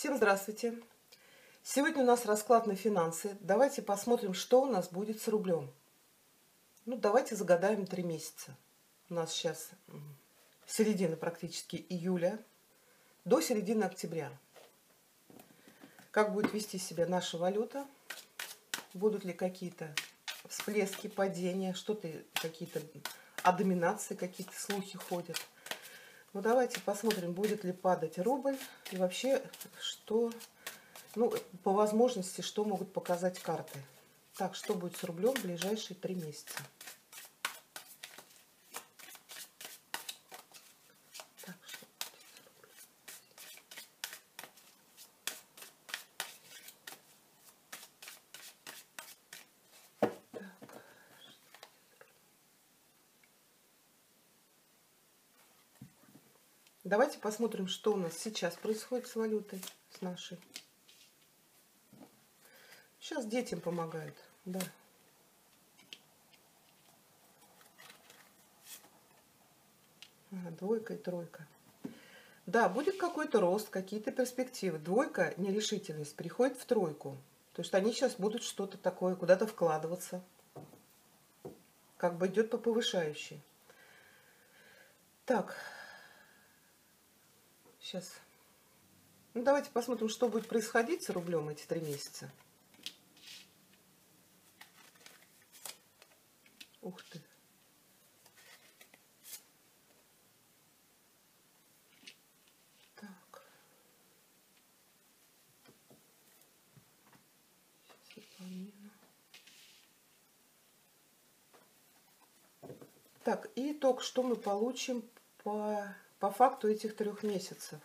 Всем здравствуйте! Сегодня у нас расклад на финансы. Давайте посмотрим, что у нас будет с рублем. Ну, давайте загадаем 3 месяца. У нас сейчас середина практически июля до середины октября. Как будет вести себя наша валюта? Будут ли какие-то всплески, падения, что-то, какие-то доминации, какие-то слухи ходят? Ну, давайте посмотрим, будет ли падать рубль и вообще, что, ну, по возможности, что могут показать карты. Так, что будет с рублем в ближайшие 3 месяца? Так, что будет с рублем? Давайте посмотрим, что у нас сейчас происходит с валютой, с нашей. Сейчас детям помогают, да. Двойка и тройка. Да, будет какой-то рост, какие-то перспективы. Двойка, нерешительность, переходит в тройку. То есть они сейчас будут что-то такое, куда-то вкладываться. Как бы идет по повышающей. Так. Сейчас. Ну, давайте посмотрим, что будет происходить с рублем эти 3 месяца. Ух ты. Так. Так, и итог, что мы получим по факту этих 3 месяцев.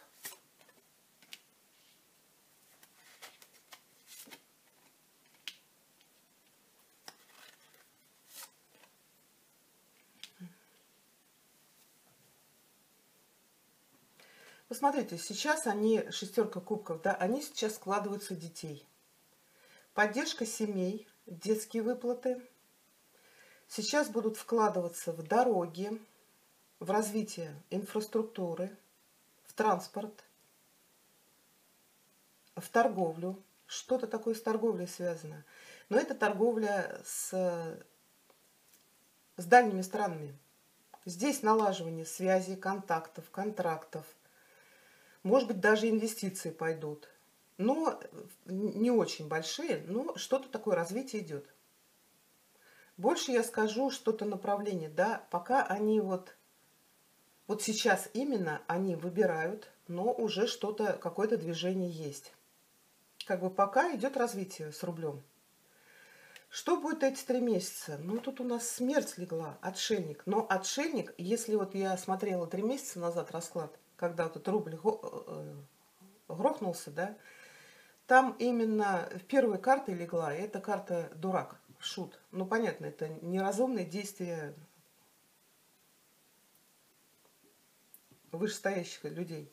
Посмотрите, сейчас они, 6-ка кубков, да, они сейчас складываются в детей. Поддержка семей, детские выплаты. Сейчас будут вкладываться в дороги, в развитие инфраструктуры, в транспорт, в торговлю. Что-то такое с торговлей связано. Но это торговля с дальними странами. Здесь налаживание связей, контактов, контрактов. Может быть, даже инвестиции пойдут. Но не очень большие, но что-то такое развитие идет. Больше я скажу, что-то направление, да, пока они вот сейчас именно они выбирают, но уже что-то, какое-то движение есть. Как бы пока идет развитие с рублем. Что будет эти 3 месяца? Ну, тут у нас смерть легла, отшельник. Но отшельник, если вот я смотрела 3 месяца назад расклад, когда вот этот рубль грохнулся, да, там именно в первой карте легла, и эта карта дурак, шут. Ну, понятно, это неразумные действия вышестоящих людей.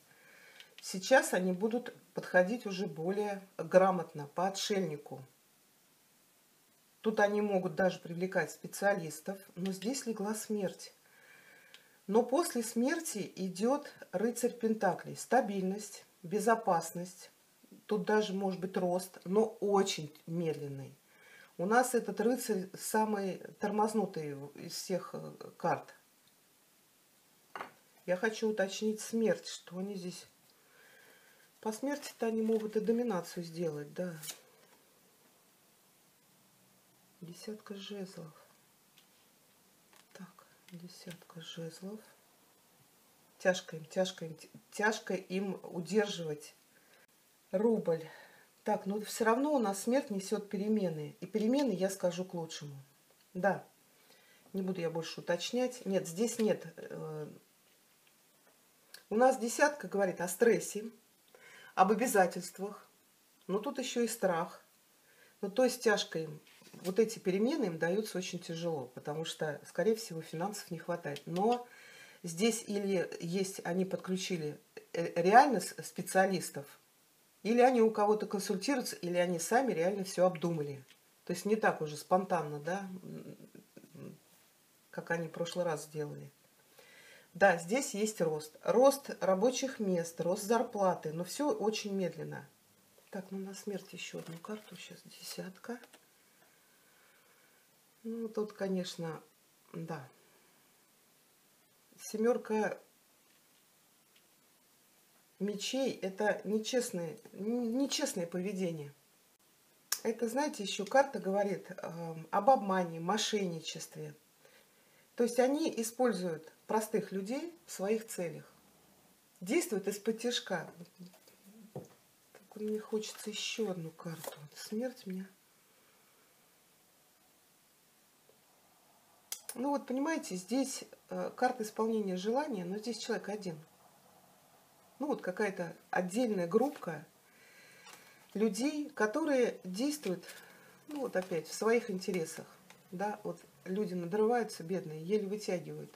Сейчас они будут подходить уже более грамотно, по отшельнику. Тут они могут даже привлекать специалистов, но здесь легла смерть. Но после смерти идет рыцарь пентаклей. Стабильность, безопасность. Тут даже может быть рост, но очень медленный. У нас этот рыцарь самый тормознутый из всех карт. Я хочу уточнить смерть, что они здесь... По смерти-то они могут и доминацию сделать, да. 10-ка жезлов. Так, 10-ка жезлов. Тяжко им удерживать рубль. Так, но все равно у нас смерть несет перемены. И перемены, я скажу, к лучшему. Да, не буду я больше уточнять. Нет, здесь нет... У нас 10-ка говорит о стрессе, об обязательствах, но тут еще и страх. Ну, то есть тяжко им. Вот эти перемены им даются очень тяжело, потому что, скорее всего, финансов не хватает. Но здесь или есть, они подключили реально специалистов, или они у кого-то консультируются, или они сами реально все обдумали. То есть не так уже спонтанно, да, как они в прошлый раз сделали. Да, здесь есть рост. Рост рабочих мест, рост зарплаты, но все очень медленно. Так, ну на смерть еще одну карту. Сейчас десятка. Ну, тут, конечно, да. Семерка мечей — это нечестное поведение. Это, знаете, еще карта говорит об обмане, мошенничестве. То есть они используют простых людей в своих целях. Действуют из-под тишка. Так, мне хочется еще одну карту. Смерть меня. Ну вот, понимаете, здесь карта исполнения желания, но здесь человек один. Ну вот какая-то отдельная группа людей, которые действуют, ну вот опять, в своих интересах. Да, вот люди надрываются, бедные, еле вытягивают.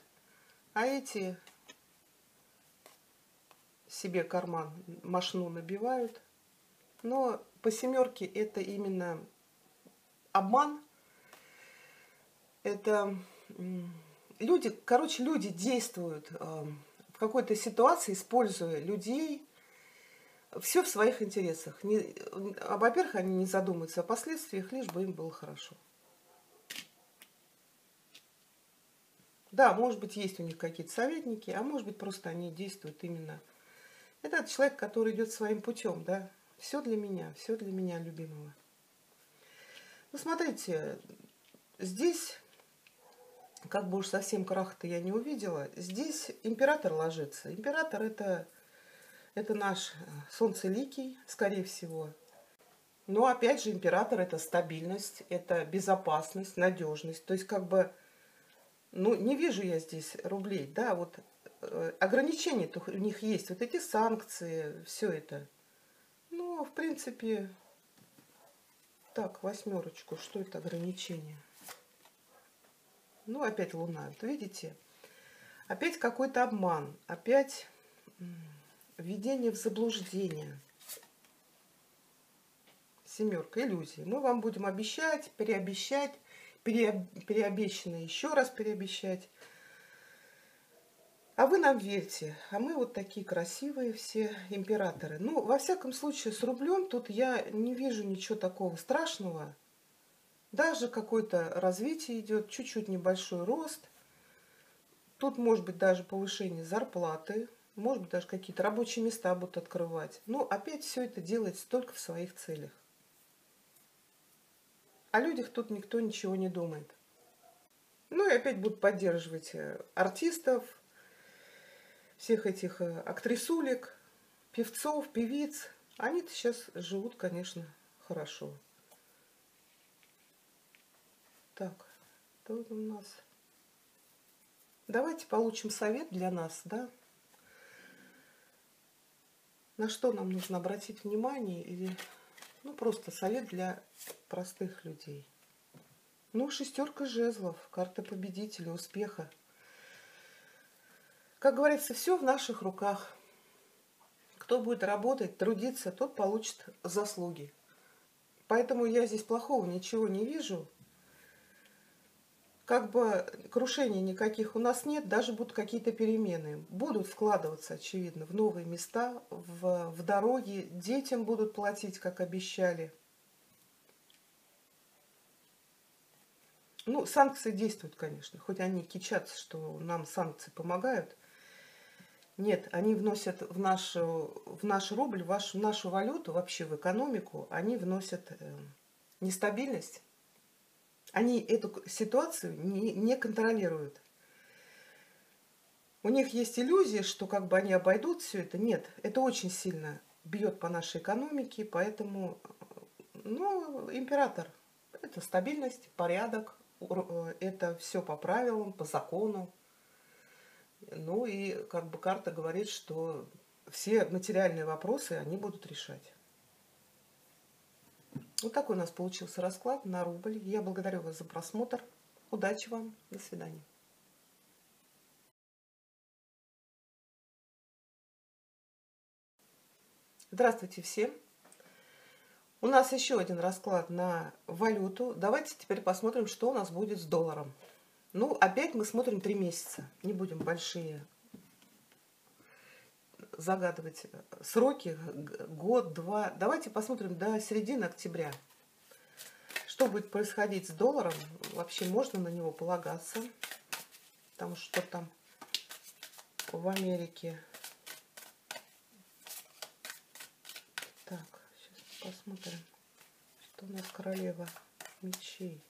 А эти себе карман, мошну набивают. Но по семерке это именно обман. Это... Люди, короче, люди действуют в какой-то ситуации, используя людей, все в своих интересах. Во-первых, они не задумываются о последствиях, лишь бы им было хорошо. Да, может быть, есть у них какие-то советники, а может быть, просто они действуют именно. Это человек, который идет своим путем, да. Все для меня любимого. Ну, смотрите, здесь... Как бы уж совсем крах-то я не увидела. Здесь император ложится. Император — это наш солнцеликий, скорее всего. Но опять же, император — это стабильность, это безопасность, надежность. То есть как бы, ну, не вижу я здесь рублей, да, вот ограничения у них есть, вот эти санкции, все это. Ну, в принципе, так, восьмерочку, что это ограничение? Ну, опять луна. Вот видите? Опять какой-то обман. Опять введение в заблуждение. Семерка. Иллюзии. Мы вам будем обещать, переобещать, переобещанное еще раз переобещать. А вы нам верьте. А мы вот такие красивые все императоры. Ну, во всяком случае, с рублем тут я не вижу ничего такого страшного. Даже какое-то развитие идет, чуть-чуть небольшой рост. Тут может быть даже повышение зарплаты, может быть даже какие-то рабочие места будут открывать. Но опять все это делается только в своих целях. О людях тут никто ничего не думает. Ну и опять будут поддерживать артистов, всех этих актрисулек, певцов, певиц. Они-то сейчас живут, конечно, хорошо. Так, тут у нас... Давайте получим совет для нас, да? На что нам нужно обратить внимание или... Ну, просто совет для простых людей. Ну, шестерка жезлов, карта победителя, успеха. Как говорится, все в наших руках. Кто будет работать, трудиться, тот получит заслуги. Поэтому я здесь плохого ничего не вижу. Как бы крушений никаких у нас нет, даже будут какие-то перемены. Будут вкладываться, очевидно, в новые места, в дороги. Детям будут платить, как обещали. Ну, санкции действуют, конечно. Хоть они кичатся, что нам санкции помогают. Нет, они вносят в наш рубль, в нашу валюту, вообще в экономику, они вносят нестабильность. Они эту ситуацию не контролируют. У них есть иллюзия, что как бы они обойдут все это. Нет, это очень сильно бьет по нашей экономике, поэтому, ну, император — это стабильность, порядок, это все по правилам, по закону. Ну и как бы карта говорит, что все материальные вопросы они будут решать. Вот такой у нас получился расклад на рубль. Я благодарю вас за просмотр. Удачи вам. До свидания. Здравствуйте всем. У нас еще один расклад на валюту. Давайте теперь посмотрим, что у нас будет с долларом. Ну, опять мы смотрим 3 месяца. Не будем большие загадывать сроки, год, два. Давайте посмотрим до середины октября. Что будет происходить с долларом? Вообще можно на него полагаться? Потому что там в Америке. Так, сейчас посмотрим, что у нас королева мечей.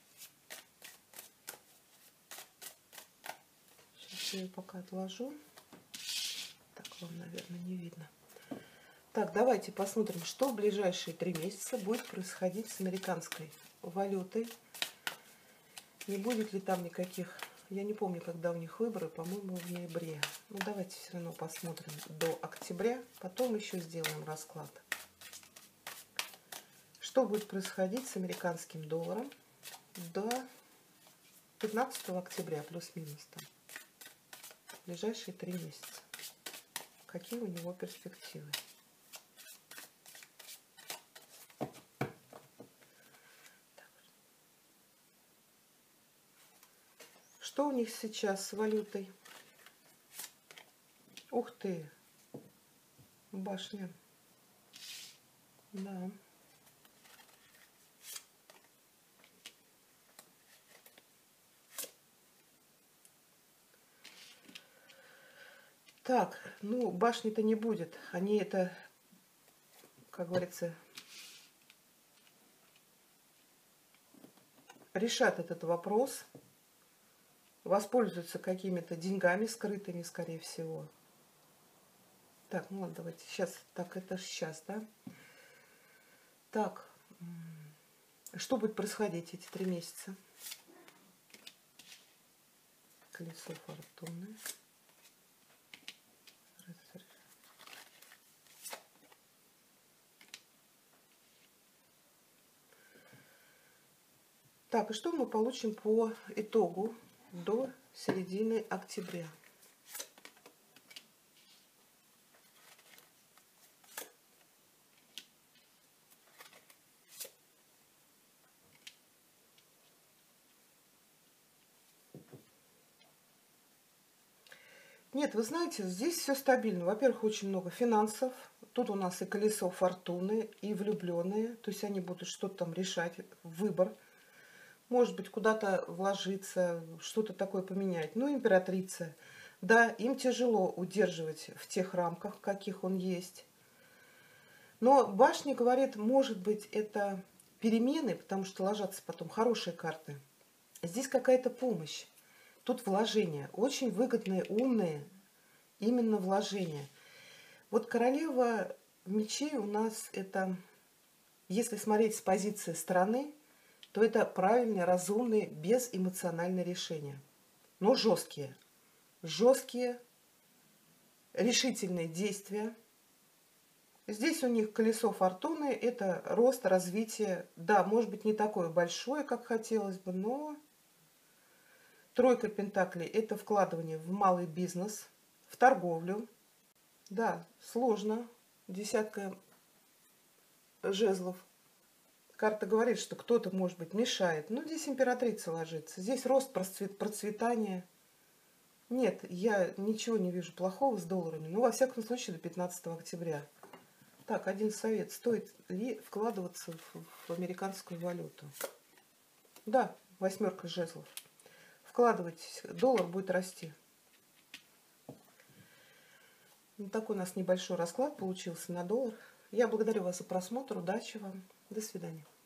Сейчас я ее пока отложу. Так, вам, наверное, не видно. Так, давайте посмотрим, что в ближайшие 3 месяца будет происходить с американской валютой. Не будет ли там никаких... Я не помню, когда у них выборы, по-моему, в ноябре. Ну, давайте все равно посмотрим до октября, потом еще сделаем расклад. Что будет происходить с американским долларом до 15 октября, плюс-минус, там, ближайшие 3 месяца. Какие у него перспективы? Что у них сейчас с валютой? Ух ты! Башня. Да. Так, ну башни-то не будет. Они это, как говорится, решат этот вопрос. Воспользуются какими-то деньгами скрытыми, скорее всего. Так, ну ладно, давайте сейчас. Так, это сейчас, да? Так, что будет происходить эти 3 месяца? Колесо фортуны. Так, и что мы получим по итогу? До середины октября. Нет, вы знаете, здесь все стабильно. Во-первых, очень много финансов. Тут у нас и колесо фортуны, и влюбленные. То есть они будут что-то там решать, выбор. Может быть, куда-то вложиться, что-то такое поменять. Ну, императрица. Да, им тяжело удерживать в тех рамках, каких он есть. Но башня говорит, может быть, это перемены, потому что ложатся потом хорошие карты. Здесь какая-то помощь. Тут вложения. Очень выгодные, умные именно вложения. Вот королева мечей у нас это, если смотреть с позиции страны, то это правильные, разумные, безэмоциональные решения. Но жесткие. Жесткие, решительные действия. Здесь у них колесо фортуны. Это рост, развитие. Да, может быть, не такое большое, как хотелось бы, но... Тройка пентаклей – это вкладывание в малый бизнес, в торговлю. Да, сложно. Десятка жезлов. Карта говорит, что кто-то, может быть, мешает. Но здесь императрица ложится. Здесь рост, процветание. Нет, я ничего не вижу плохого с долларами. Ну, во всяком случае, до 15 октября. Так, один совет. Стоит ли вкладываться в американскую валюту? Да, 8-ка жезлов. Вкладывайтесь. Доллар будет расти. Ну, такой у нас небольшой расклад получился на доллар. Я благодарю вас за просмотр. Удачи вам. До свидания.